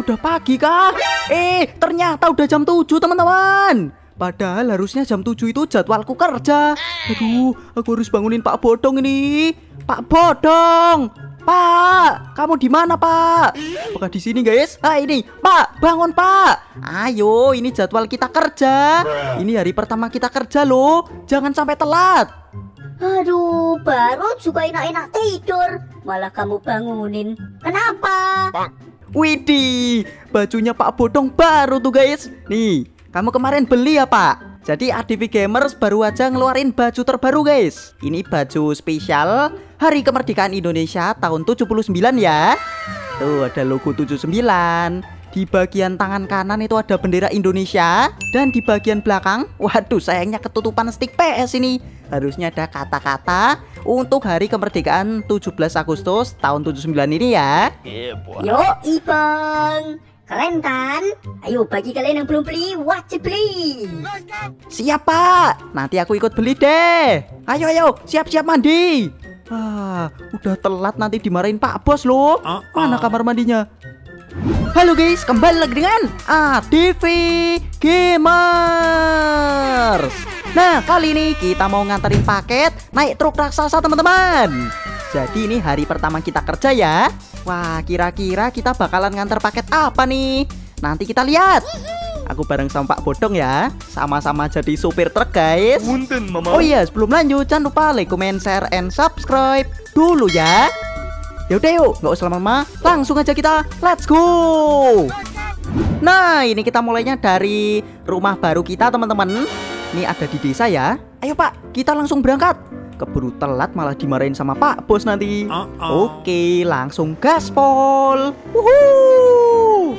Udah pagi kah? Ternyata udah jam 7 teman-teman. Padahal harusnya jam 7 itu jadwalku kerja. Aduh, aku harus bangunin Pak Bodong ini. Pak Bodong, Pak, kamu di mana Pak? Apakah di sini guys? Ah ini, Pak, bangun Pak. Ayo, ini jadwal kita kerja. Ini hari pertama kita kerja loh. Jangan sampai telat. Aduh, baru juga enak-enak tidur, malah kamu bangunin. Kenapa? Widih, bajunya Pak Bodong baru tuh guys. Nih. Kamu kemarin beli ya Pak? Jadi ADV Gamers baru aja ngeluarin baju terbaru guys. Ini baju spesial Hari Kemerdekaan Indonesia tahun 79 ya. Tuh ada logo 79. Di bagian tangan kanan itu ada bendera Indonesia. Dan di bagian belakang, waduh sayangnya ketutupan stick PS ini. Harusnya ada kata-kata untuk Hari Kemerdekaan 17 Agustus tahun 79 ini ya. Yoi Bang, keren kan? Ayo bagi kalian yang belum beli, wajib beli. Siap Pak, nanti aku ikut beli deh. Ayo ayo, siap-siap mandi. Ah, udah telat nanti dimarahin Pak Bos loh. Mana kamar mandinya? Halo guys, kembali lagi dengan ADV Gamers. Nah kali ini kita mau nganterin paket naik truk raksasa teman-teman. Jadi ini hari pertama kita kerja ya. Wah, kira-kira kita bakalan nganter paket apa nih? Nanti kita lihat. Aku bareng sama Pak Bodong ya. Sama-sama jadi supir truk guys. Oh iya, sebelum lanjut jangan lupa like, comment, share, and subscribe dulu ya. Yaudah yuk, nggak usah lama-lama, langsung aja kita let's go. Nah, ini kita mulainya dari rumah baru kita teman-teman. Ini ada di desa ya. Ayo Pak, kita langsung berangkat. Keburu telat malah dimarahin sama Pak Bos nanti. Oke, langsung gaspol. Wuhuu.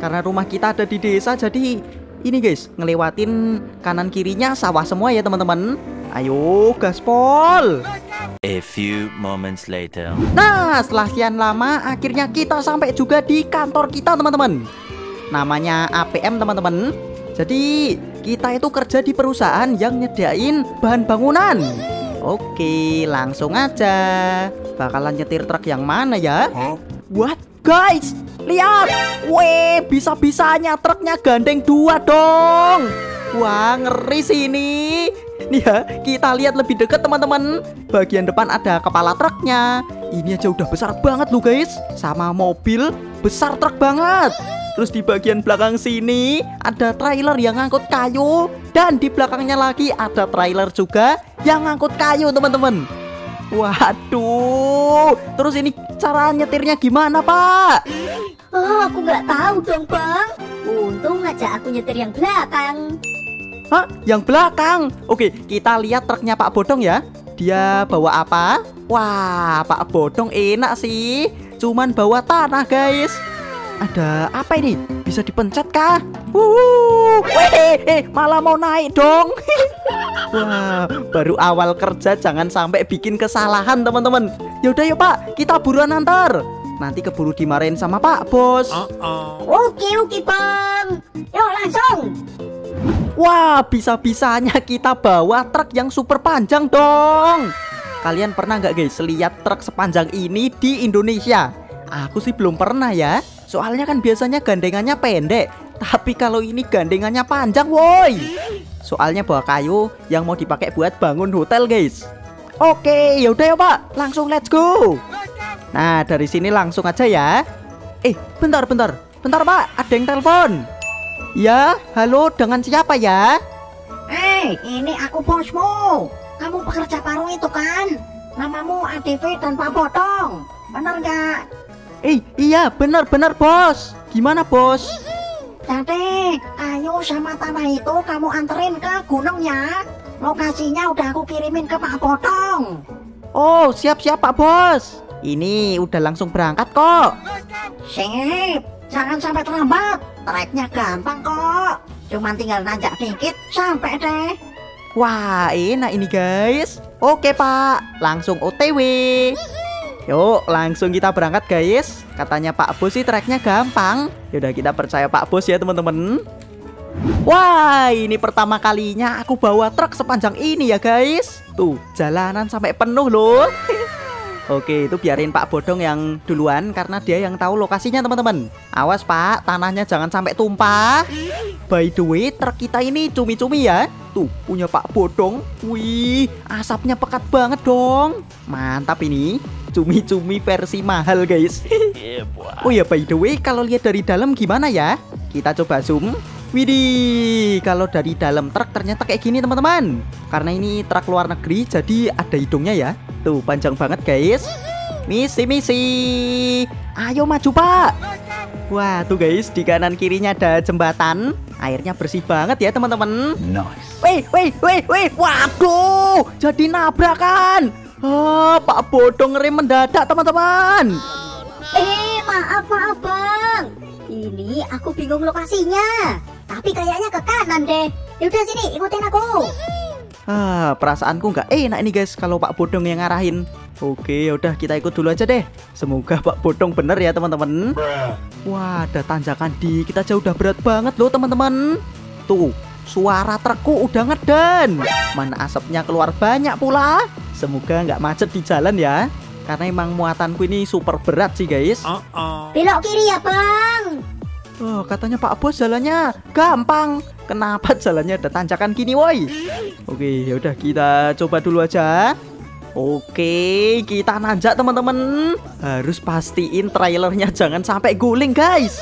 Karena rumah kita ada di desa, jadi ini guys, ngelewatin kanan kirinya sawah semua ya teman-teman. Ayo gaspol. A few moments later. Nah, setelah sekian lama akhirnya kita sampai juga di kantor kita teman-teman. Namanya APM teman-teman. Jadi kita itu kerja di perusahaan yang nyediain bahan bangunan. Oke, langsung aja. Bakalan nyetir truk yang mana ya? What guys, lihat. Weh, bisa-bisanya truknya gandeng dua dong. Wah, ngeri sini. Nih ya, kita lihat lebih dekat teman-teman. Bagian depan ada kepala truknya. Ini aja udah besar banget loh guys. Sama mobil, besar truk banget. Terus di bagian belakang sini ada trailer yang ngangkut kayu. Dan di belakangnya lagi ada trailer juga yang ngangkut kayu teman-teman. Waduh. Terus ini cara nyetirnya gimana Pak? Oh, aku nggak tahu dong Bang. Untung aja aku nyetir yang belakang. Hah? Yang belakang? Oke, kita lihat truknya Pak Bodong ya. Dia bawa apa? Wah, Pak Bodong enak sih. Cuman bawa tanah guys. Ada apa ini? Bisa dipencet kah? Malah mau naik dong. Wah, baru awal kerja jangan sampai bikin kesalahan teman-teman. Yaudah yuk Pak, kita buruan antar. Nanti keburu dimarahin sama Pak Bos. Oke Bang, yuk langsung. Wah, bisa-bisanya kita bawa truk yang super panjang dong. Kalian pernah nggak guys lihat truk sepanjang ini di Indonesia? Aku sih belum pernah ya. Soalnya kan biasanya gandengannya pendek. Tapi kalau ini gandengannya panjang woi. Soalnya bawa kayu yang mau dipakai buat bangun hotel guys. Oke, yaudah ya Pak, langsung let's go. Nah, dari sini langsung aja ya. Bentar Pak, ada yang telepon. Ya, halo, dengan siapa ya? Ini aku bosmu. Kamu pekerja baru itu kan? Namamu ADV dan Pak Bodong, bener nggak? Iya benar Bos. Gimana Bos? Jadi kayu sama tanah itu kamu anterin ke gunung ya. Lokasinya udah aku kirimin ke Pak Bodong. Oh, siap-siap Pak Bos. Ini udah langsung berangkat kok. Sip, jangan sampai terlambat. Treknya gampang kok. Cuman tinggal nanjak dikit sampai deh. Wah, enak ini guys. Oke Pak, langsung OTW. Yuk, langsung kita berangkat guys. Katanya Pak Bos sih treknya gampang. Yaudah, kita percaya Pak Bos ya teman-teman. Wah, ini pertama kalinya aku bawa truk sepanjang ini ya guys. Tuh, jalanan sampai penuh loh. Oke, itu biarin Pak Bodong yang duluan karena dia yang tahu lokasinya, teman-teman. Awas Pak, tanahnya jangan sampai tumpah. By the way, truk kita ini cumi-cumi ya. Tuh, punya Pak Bodong. Wih, asapnya pekat banget dong. Mantap ini. Cumi-cumi versi mahal, guys. Oh ya, by the way, kalau lihat dari dalam gimana ya? Kita coba zoom. Widih, kalau dari dalam truk ternyata kayak gini, teman-teman. Karena ini truk luar negeri, jadi ada hidungnya ya. Tuh, panjang banget, guys. Misi-misi. Ayo maju, Pak. Wah, tuh guys, di kanan kirinya ada jembatan. Airnya bersih banget ya, teman-teman. Nice. Wih. Waduh, jadi nabrakan. Ah, Pak Bodong rem mendadak, teman-teman. Maaf, Bang. Ini aku bingung lokasinya. Tapi kayaknya ke kanan deh. Yaudah sini, ikutin aku. Perasaanku nggak enak nih guys kalau Pak Bodong yang ngarahin. Oke, yaudah kita ikut dulu aja deh. Semoga Pak Bodong bener ya teman-teman. Wah, ada tanjakan dikit aja udah berat banget loh teman-teman. Tuh, suara trukku udah ngeden. Mana asapnya keluar banyak pula. Semoga nggak macet di jalan ya. Karena emang muatanku ini super berat sih guys. Belok kiri ya Bang. Oh, katanya Pak Bos jalannya gampang. Kenapa jalannya ada tanjakan gini, woi? Oke, yaudah kita coba dulu aja. Oke, kita nanjak teman-teman. Harus pastiin trailernya jangan sampai guling, guys.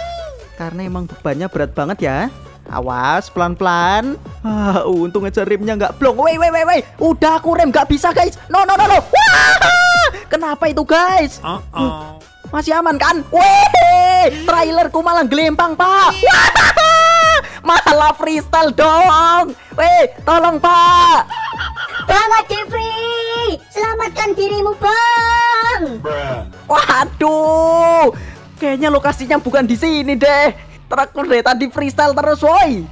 Karena emang bebannya berat banget ya. Awas, pelan-pelan. Untung aja remnya nggak blong. Woi. Udah aku rem nggak bisa, guys. No. Wah, kenapa itu, guys? Masih aman kan? Woi, trailerku malah gelempang, Pak. Malah freestyle dong. Weh, tolong Pak. Bang Jeffrey, selamatkan dirimu Bang. Waduh, kayaknya lokasinya bukan di sini deh. Trukku dari tadi freestyle terus, woi.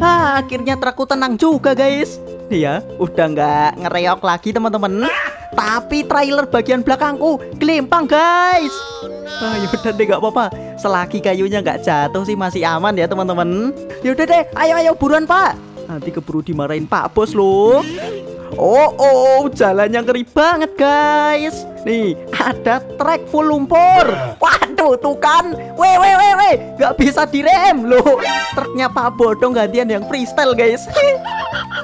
Akhirnya trukku tenang juga guys. Iya, udah nggak ngereok lagi teman-teman. Tapi trailer bagian belakangku kelimpang guys. Yaudah deh gak apa-apa. Selagi kayunya gak jatuh sih masih aman ya teman-teman. Yaudah deh, ayo buruan Pak. Nanti keburu dimarahin Pak Bos loh. Oh, jalannya ngeri banget guys. Nih, ada trek full lumpur. Waduh, tuh kan. Weh, gak bisa direm loh. Truknya Pak Bodong gantian yang freestyle guys.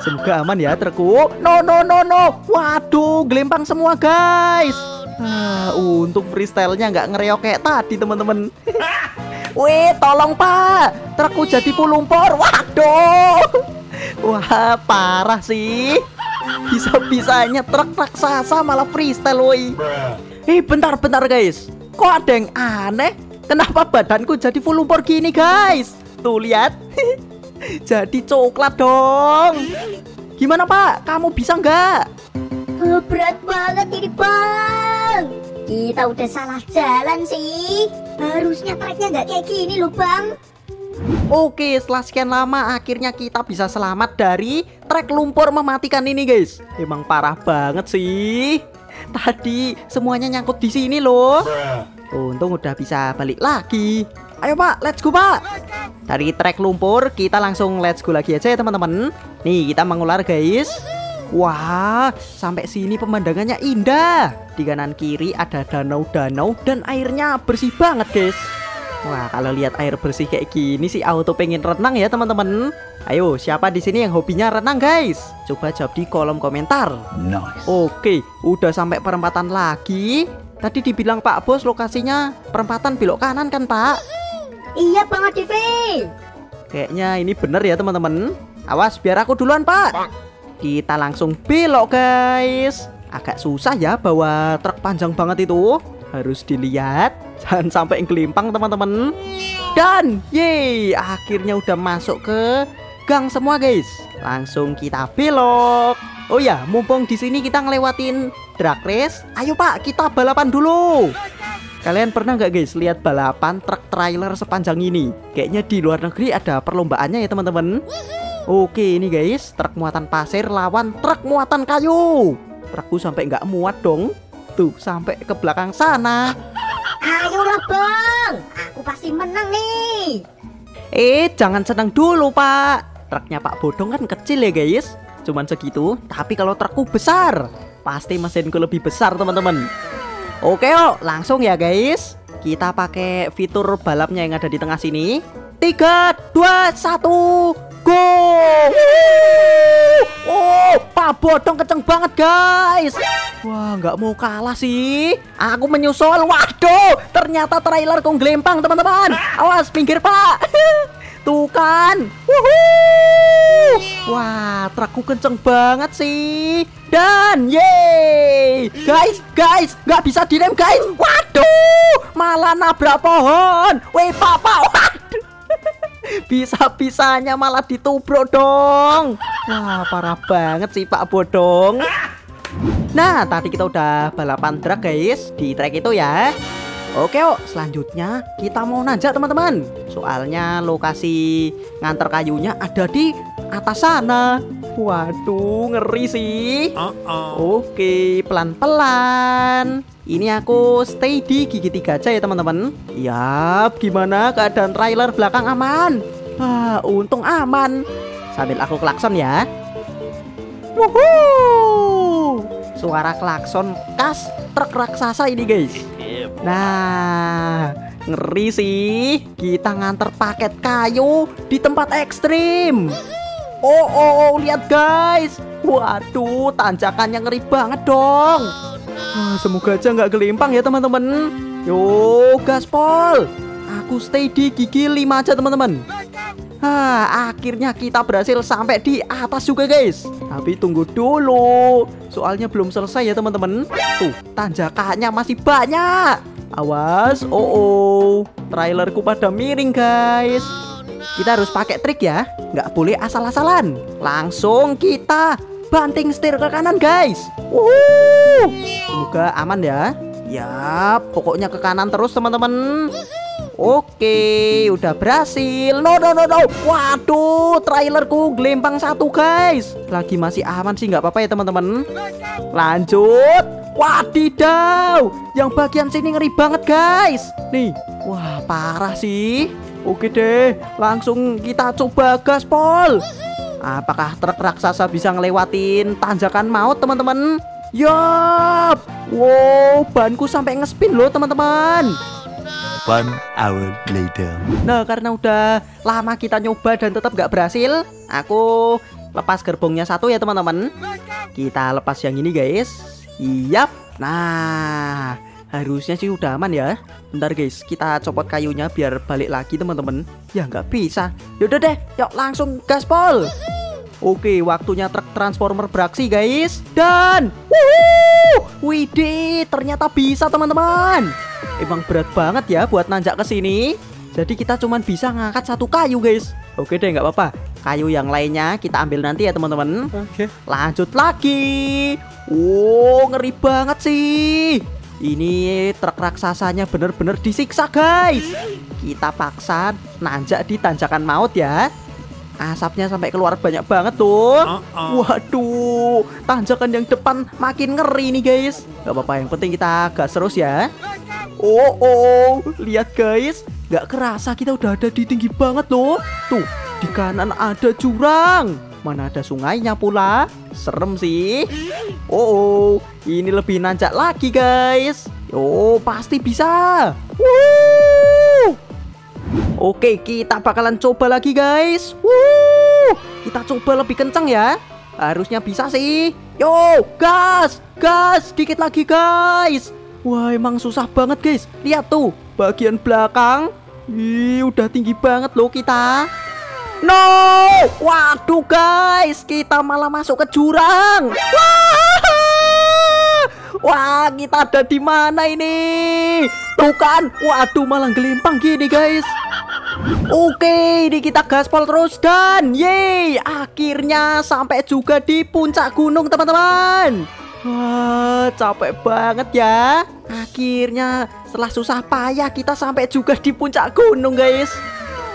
Semoga aman ya trukku. No. Waduh, gelempang semua guys. Untuk freestylenya nggak ngereok kayak tadi teman-teman. Wih, tolong Pak, trukku jadi full lumpur. Waduh, wah parah sih. Bisa-bisanya truk raksasa malah freestyle, woi. Bentar guys. Kok ada yang aneh? Kenapa badanku jadi full lumpur gini guys? Tuh lihat. Jadi coklat dong. Gimana Pak? Kamu bisa nggak? Berat banget ini Bang. Kita udah salah jalan sih. Harusnya treknya nggak kayak gini loh Bang. Oke, setelah sekian lama akhirnya kita bisa selamat dari trek lumpur mematikan ini guys. Emang parah banget sih. Tadi semuanya nyangkut di sini loh. Untung udah bisa balik lagi. Ayo Pak, let's go Pak. Dari trek lumpur kita langsung let's go lagi aja ya teman-teman. Nih kita mengular guys. Wah, sampai sini pemandangannya indah. Di kanan kiri ada danau-danau dan airnya bersih banget, guys. Wah, kalau lihat air bersih kayak gini sih auto pengen renang ya, teman-teman. Ayo, siapa di sini yang hobinya renang, guys? Coba jawab di kolom komentar. Nice. Oke, udah sampai perempatan lagi. Tadi dibilang Pak Bos lokasinya perempatan belok kanan kan, Pak? Iya, Bang ADV. Kayaknya ini bener ya, teman-teman. Awas, biar aku duluan, Pak. Kita langsung belok guys. Agak susah ya bawa truk panjang banget itu. Harus dilihat, jangan sampai ngelimpang teman-teman. Dan yeay, akhirnya udah masuk ke gang semua guys. Langsung kita belok. Oh ya, mumpung di sini kita ngelewatin drag race. Ayo Pak, kita balapan dulu. Kalian pernah nggak guys lihat balapan truk trailer sepanjang ini? Kayaknya di luar negeri ada perlombaannya ya teman-teman. Oke, ini guys, truk muatan pasir lawan truk muatan kayu. Trukku sampai nggak muat dong. Tuh, sampai ke belakang sana. Ayolah Bang, aku pasti menang nih. Jangan senang dulu Pak. Truknya Pak Bodong kan kecil ya guys. Cuman segitu, tapi kalau trukku besar, pasti mesinku lebih besar teman-teman. Oke yuk, langsung ya guys. Kita pakai fitur balapnya yang ada di tengah sini. 3, 2, 1, go. Oh, Pak Bodong kenceng banget guys. Wah, nggak mau kalah sih. Aku menyusul. Waduh, ternyata trailer ku ngelempang teman-teman. Awas, pinggir Pak. Tuh kan. Wuhuu. Wah, trukku kenceng banget sih. Dan yeay. Guys, nggak bisa direm guys. Waduh, malah nabrak pohon. Weh papa, waduh. Bisa-bisanya malah ditubruk dong. Wah, parah banget sih Pak Bodong. Nah, tadi kita udah balapan truk guys, di trek itu ya. Oke, selanjutnya kita mau nanjak teman-teman. Soalnya lokasi nganter kayunya ada di atas sana. Waduh, ngeri sih. Oke, pelan-pelan. Ini aku stay di gigi 3 aja ya teman-teman. Yap, gimana keadaan trailer belakang? Aman. Ah, untung aman. Sambil aku klakson ya. Wuhuu. Suara klakson khas truk raksasa ini guys. Nah, ngeri sih. Kita nganter paket kayu di tempat ekstrim. Oh, lihat guys. Waduh, tanjakannya ngeri banget dong. Semoga aja nggak gelimpang ya teman-teman. Yo, gaspol. Aku stay di gigi 5 aja teman-teman. Akhirnya kita berhasil sampai di atas juga guys. Tapi tunggu dulu, soalnya belum selesai ya teman-teman. Tuh, tanjakannya masih banyak. Awas, trailerku pada miring guys. Kita harus pakai trik ya, nggak boleh asal-asalan. Langsung kita banting setir ke kanan guys. Wuhuu. Semoga aman ya. Yap, pokoknya ke kanan terus teman-teman. Oke, udah berhasil. No. Waduh, trailerku gelempang 1 guys. Lagi masih aman sih, nggak apa-apa ya teman-teman. Lanjut. Wadidaw, yang bagian sini ngeri banget guys. Nih, wah parah sih. Oke deh, langsung kita coba gaspol. Apakah truk raksasa bisa ngelewatin tanjakan maut teman-teman? Yap. Wow, banku sampai ngespin loh teman-teman. 1 hour later. Nah, karena udah lama kita nyoba dan tetap gak berhasil, aku lepas gerbongnya 1 ya teman-teman. Kita lepas yang ini guys. Yap. Nah, harusnya sih udah aman ya. Bentar guys, kita copot kayunya biar balik lagi teman-teman. Ya nggak bisa. Yaudah deh, yuk langsung gaspol. Oke, waktunya truk transformer beraksi guys. Dan widih, ternyata bisa teman-teman. Emang berat banget ya buat nanjak ke sini. Jadi kita cuman bisa ngangkat 1 kayu guys. Oke deh, nggak apa-apa. Kayu yang lainnya kita ambil nanti ya teman-teman. Oke. Lanjut lagi. Wow, ngeri banget sih. Ini truk raksasanya bener-bener disiksa guys. Kita paksa nanjak di tanjakan maut ya. Asapnya sampai keluar banyak banget tuh. Waduh, tanjakan yang depan makin ngeri nih guys. Gak apa-apa, yang penting kita gas terus ya. Lihat guys, gak kerasa kita udah ada di tinggi banget loh. Tuh, di kanan ada jurang. Mana ada sungainya pula. Serem sih. Ini lebih nanjak lagi guys. Pasti bisa. Oke, kita bakalan coba lagi guys. Kita coba lebih kencang ya. Harusnya bisa sih. Yo, gas dikit lagi guys. Wah, emang susah banget guys. Lihat tuh, bagian belakang. Ih, udah tinggi banget loh kita. No. Waduh guys, kita malah masuk ke jurang. Wah, kita ada di mana ini? Tuh kan, waduh malah gelimpang gini guys. Oke, ini kita gaspol terus dan yeay, akhirnya sampai juga di puncak gunung teman-teman. Wah, capek banget ya. Akhirnya setelah susah payah kita sampai juga di puncak gunung guys.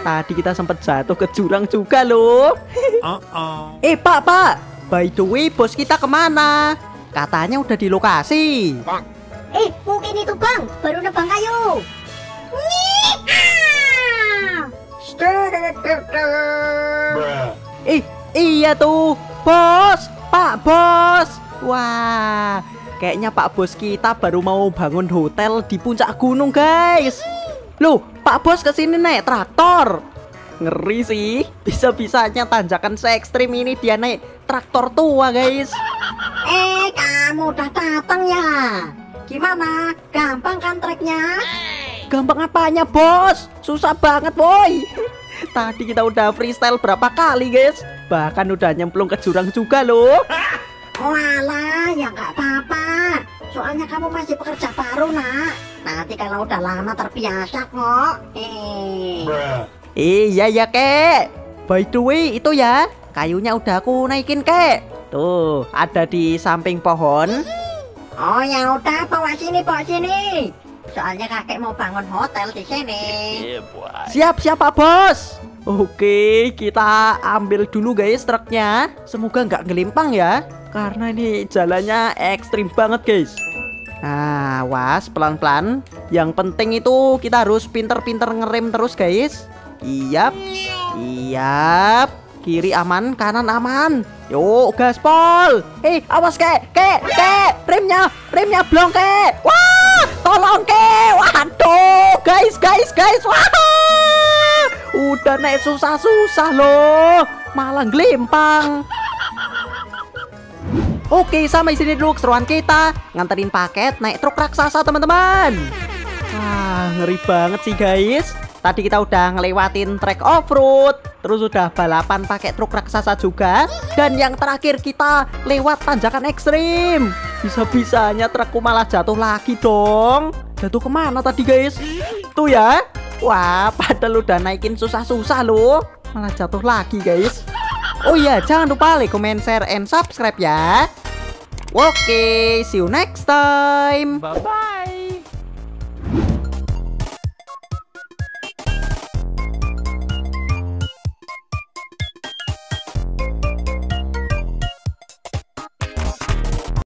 Tadi kita sempat jatuh ke jurang juga loh. Pak, by the way bos kita kemana? Katanya udah di lokasi. Mungkin itu bang, baru nebang kayu. Iya tuh, bos, Pak Bos. Wah, Kayaknya Pak Bos kita baru mau bangun hotel di puncak gunung, guys. Loh, Pak Bos kesini naik traktor. Ngeri sih. Bisa-bisanya tanjakan se-ekstrim ini dia naik traktor tua, guys. Kamu udah datang ya? Gimana? Gampang kan treknya? Gampang apanya, Bos? Susah banget, boy. Tadi kita udah freestyle berapa kali, guys. Bahkan udah nyemplung ke jurang juga, loh. Walah, ya nggak apa-apa. Soalnya kamu masih pekerja baru, nak. Nanti kalau udah lama terbiasa kok. Iya ya, kek. By the way, itu ya, kayunya udah aku naikin, kek. Tuh, ada di samping pohon. Oh ya udah, bawa sini, bawa sini. Soalnya kakek mau bangun hotel di sini. Siap, siap Pak Bos. Oke, kita ambil dulu guys truknya. Semoga nggak ngelimpang ya, karena ini jalannya ekstrim banget guys. Nah, was pelan-pelan. Yang penting itu kita harus pinter-pinter ngerem terus guys. Iyap, iyap. Kiri aman, kanan aman. Yuk, gaspol. Hei, awas kek, kek, kek. Remnya, remnya blong kek. Wah, tolong kek. Waduh, guys, guys, guys. Wah, udah naik susah-susah loh, malah ngelimpang. Oke, sampai sini dulu keseruan kita nganterin paket naik truk raksasa teman-teman. Ah, ngeri banget sih guys. Tadi kita udah ngelewatin trek off-road, terus udah balapan pakai truk raksasa juga, dan yang terakhir kita lewat tanjakan ekstrim. Bisa-bisanya trukku malah jatuh lagi dong. Jatuh kemana tadi guys? Tuh ya. Wah, padahal udah naikin susah-susah loh, malah jatuh lagi guys. Oh iya, jangan lupa like, comment, share, and subscribe ya. Oke, see you next time. Bye-bye.